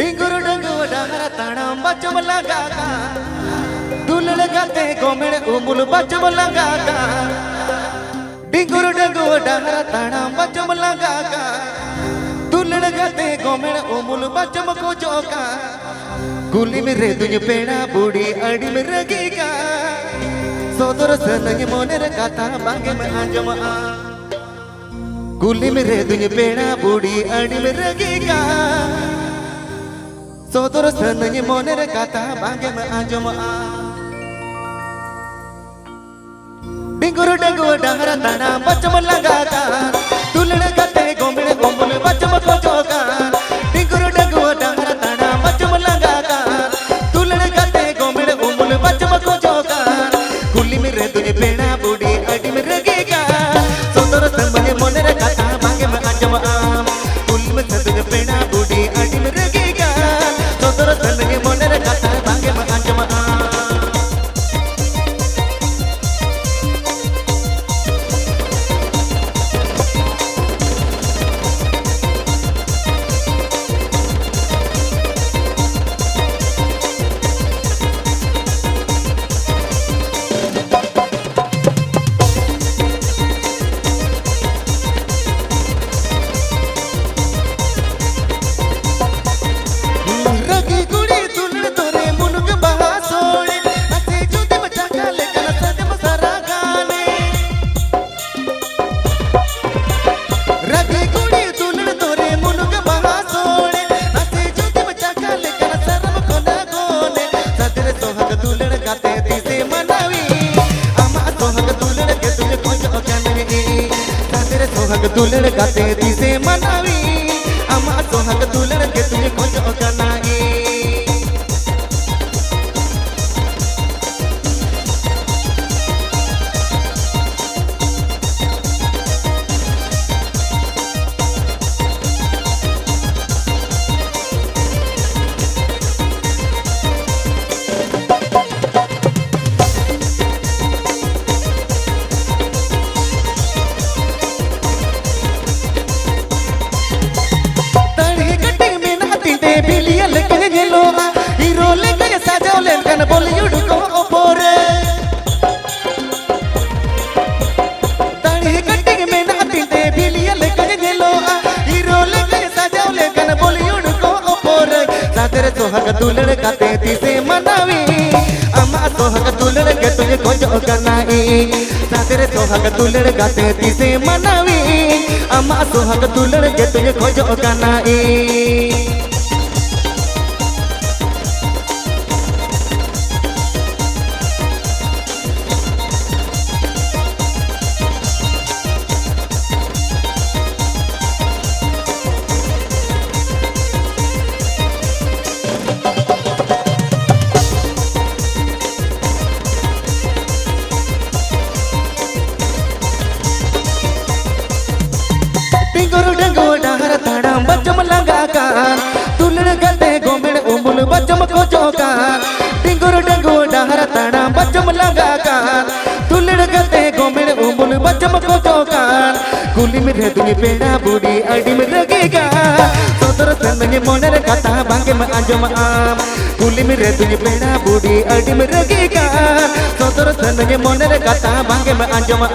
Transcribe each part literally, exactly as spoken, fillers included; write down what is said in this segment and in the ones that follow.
डिंगुर डंगुर डंगरा ताना बचम लगागा दुलड़ गाते गोमेड़ उमुल बचम लगागा डिंगुर डंगुर डंगरा ताना बचम लगागा दुलड़ गाते गोमेड़ उमुल बचम को जोगा कुली में रे दुनिया पेड़ा बूढ़ी अड़ी में रगेगा सोदर सनंग मोनेर गाता बांगे में आजमा कुली में रे दुनिया पेड़ा बूढ़ी अड़ी में रगेगा सोदर सनंग मोनेर गाता बांगे में आजमा डिंगुर डंगुर डंगरा ताना बचम लगागा दुलड़ गाते गोमेड़ उमुल बचम को जोगा डिंगुर डंगुर डंगरा ताना बचम लगागा दुलड़ गाते गोमेड़ उमुल बचम को जोगा कुली में रे दुनिया पेड़ा बूढ़ी अड़ी में रगेगा सोदर सनंग मोनेर गाता बांगे में आजमा कुली में रे दुनिया पेड़ा बूढ़ी अड़ी में रगेगा सोदर सनंग मोनेर गाता बांगे में आजमा दुलड़ गाते दिसे मनावी अमा सोहग दुलड़ के तुझे खोज गानाई दुलड़ गाते दिसे मनावी अमा सोहग दुलड़ के तुझे खोज गानाई सादरे सोहग दुलड़ गाते दिसे मनावी अमा सोहग दुलड़ के तुझे खोज गानाई कुली में रे दुनिया पेड़ा बूढ़ी अड़ी में रगेगा सोदर सनंग मोनेर गाता बांगे में आजमा कुली में रे दुनिया पेड़ा बूढ़ी अड़ी में रगेगा सोदर सनंग मोनेर गाता बांगे में आजमा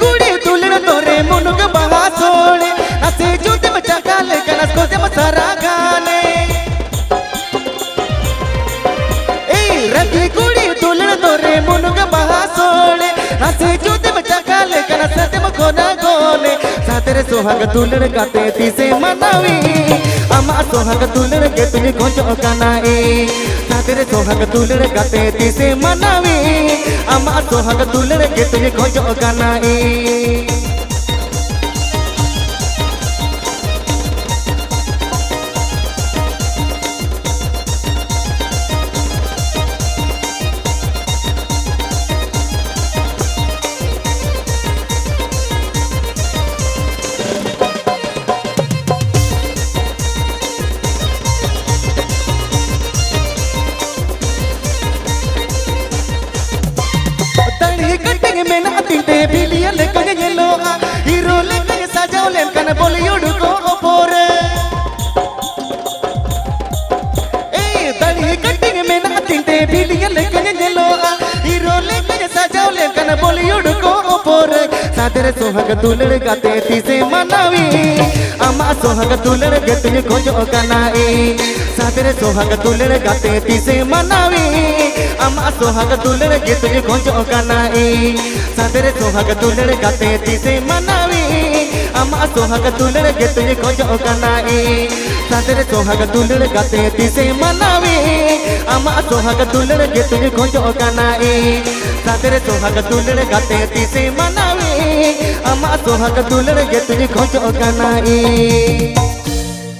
गुड़ी दुलड़ तोरे मुनुग बहा सोड़े असे जूते में चका लेकर असको जब सारा गाने ए रंगी गुड़ी दुलड़ तोरे मुनुग बहा सोड़े असे जूते में चका लेकर असते में खोना गोले सादरे सोहग दुलड़ गाते तिसे मनावी अमा सोहग दुलड़ के तुझे खोजो गानाई सादरे सोहग दुलड़ गाते तिसे मनावी अमा सोहग दुलड़ के तुझे खोज गानाई बेबी दियल कंजलोआ हीरो लेके सजाओ लेकन बॉलीवुड को ऊपर सादर सोहग दुलड़ गाते तीसे मनावी अमा सोहग दुलड़ के तुझे खोजो कनाई सादर सोहग दुलड़ गाते तीसे मनावी अमा सोहग दुलड़ के तुझे खोजो कनाई सादर सोहग दुलड़ गाते तीसे मनावी अमा सोहग दुलड़ के तुझे खोजो कनाई सादर सोहग दुलड़ गाते तीसे मनावी अमा सोहग दुलड़ के तुझे खोजो कनाई सादर सोहग दुलड़ गाते तीसे मनावी अमा सोहग दुलड़ के तुझे खोजो कनाई।